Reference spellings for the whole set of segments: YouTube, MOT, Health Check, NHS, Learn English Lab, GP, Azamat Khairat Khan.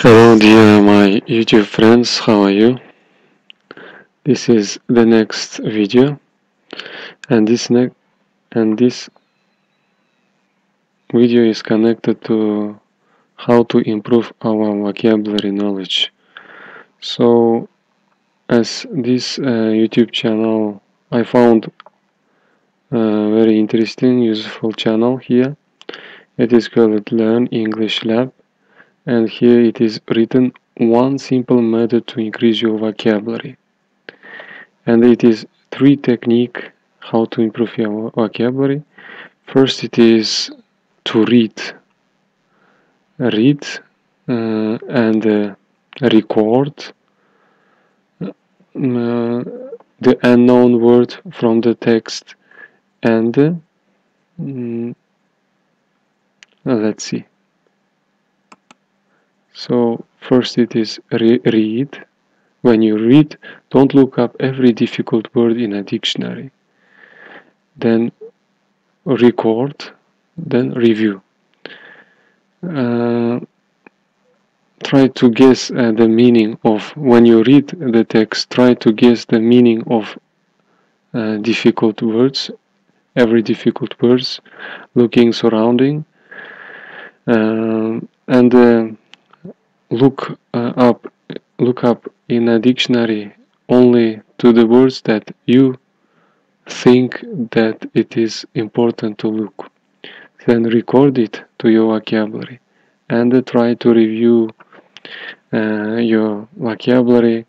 Hello dear my YouTube friends, how are you? This is the next video, and this video is connected to how to improve our vocabulary knowledge. So as this YouTube channel, I found a very interesting, useful channel here. It is called Learn English Lab. And here it is written one simple method to increase your vocabulary, and it is three techniques how to improve your vocabulary. First, it is to read and record the unknown word from the text, and let's see. So first it is read. When you read, don't look up every difficult word in a dictionary. Then record, then review. Try to guess the meaning of, when you read the text, try to guess the meaning of difficult words, every difficult words, looking surrounding, look up in a dictionary only to the words that you think that it is important to look. Then record it to your vocabulary, and try to review your vocabulary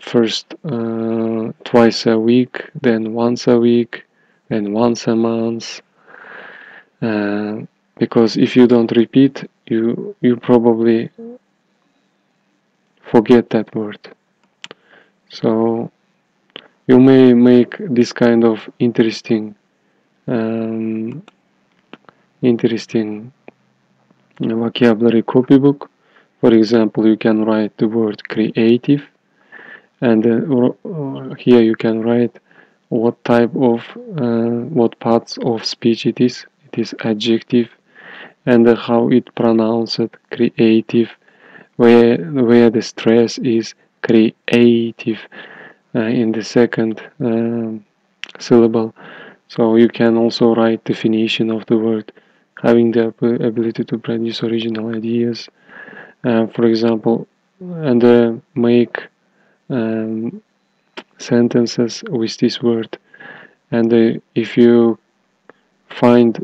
first twice a week, then once a week, then once a month, because if you don't repeat, you probably forget that word. So you may make this kind of interesting vocabulary copybook. For example, you can write the word creative, and here you can write what type of what parts of speech it is. It is adjective, and how it pronounced, creative, where the stress is, creative, in the second syllable. So you can also write definition of the word, having the ability to produce original ideas, for example, and make sentences with this word. And if you find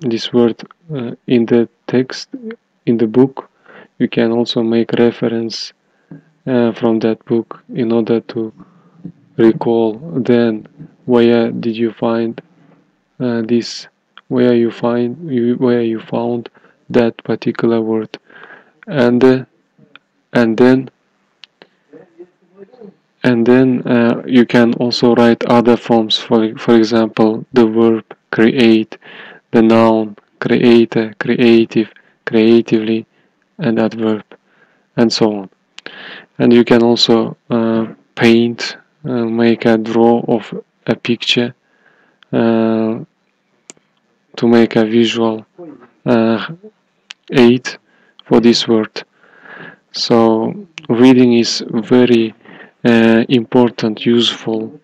this word in the text, in the book, you can also make reference from that book in order to recall then where did you find this, where you found that particular word, and then you can also write other forms. For example, the verb create, the noun creator, creative, creatively, and adverb, and so on. And you can also paint, make a draw of a picture to make a visual aid for this word. So reading is very important, useful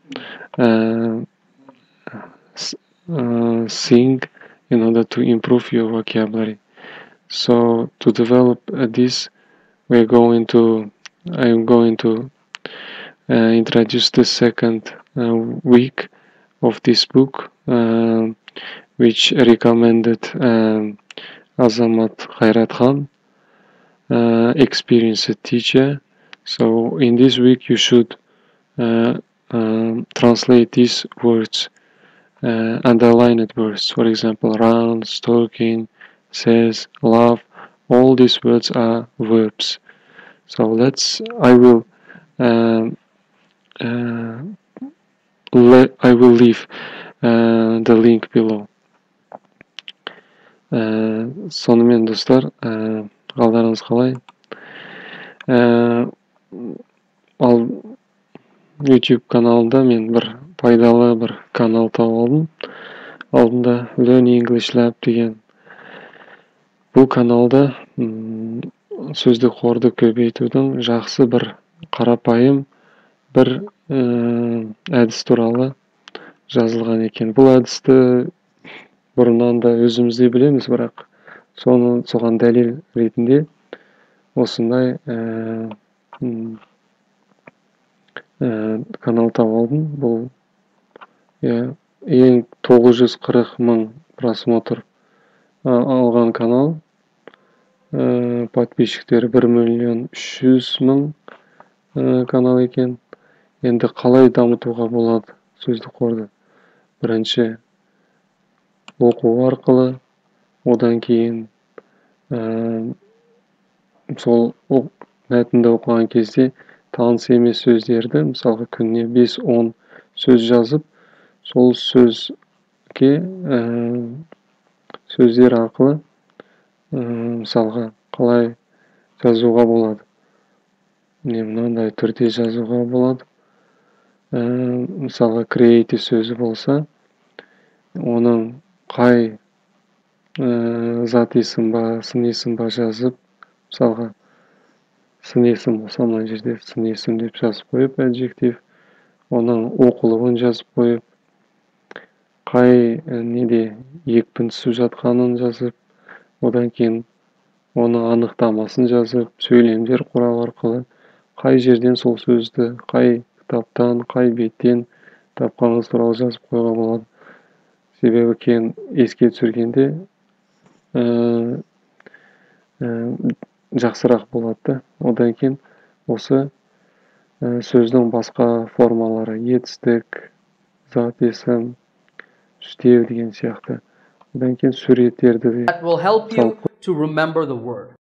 thing in order to improve your vocabulary. So to develop this, I'm going to introduce the second week of this book, which recommended Azamat Khairat Khan, experienced teacher. So in this week you should translate these words, underlined words. For example, runs, talking, says, love. All these words are verbs. So I will leave the link below. Сонымен достар, қалдарыңыз қалай? Ал YouTube каналында мен бір пайдалы бір канал тауып алдым. Алдында Learn English Lab деген. Бұл каналда сөзді қорды көбейтудің жақсы бір қарапайым бір әдіс туралы жазылған екен. Бұл әдісті бұрыннан да өзімізде білеміз, бірақ соған дәлел ретінде осындай канал тауып алдым. Бұл ең 940,000 просмотр алған канал. Подписчиктер 1.300.000 канал екен. Енді қалай дамытуға болады сөздік қорды? Бірінші оқу арқылы, одан кейін сол мәтінді оқыған кезде таныс емес сөздерді, мысалға күніне 5-10 сөз жазып, сол сөзге сөздер арқылы мысалға қалай жазуға болады? Мынандай түрде жазуға болады. Мысалға create сөзі болса, оның қай зат есім ба, сын есім ба жазып, мысалға сын есім болса, мына жерде сын есім деп жазып қойып, adjective, оның оқылуын жазып қойып, қай неде екпін түсіп жатқанын жазып, одан кейін оны анықтамасын жазып, сөйлемдер құрау арқылы қай жерден сол сөзді, қай кітаптан, қай беттен тапқаныңыз туралы жазып қойға болады. Себебі кейін еске түсіргенде жақсырақ болады. Одан кейін осы сөздің басқа формалары етістік, зат есім, үштеу деген сияқты. That will help you to remember the word.